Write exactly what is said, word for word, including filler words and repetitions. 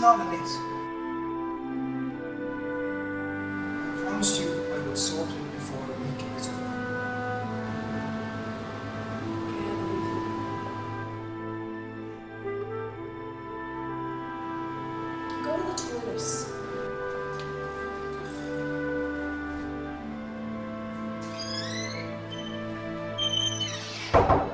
nowadays. I promised you I would sort it before the week is over. Okay, go to the toilets. You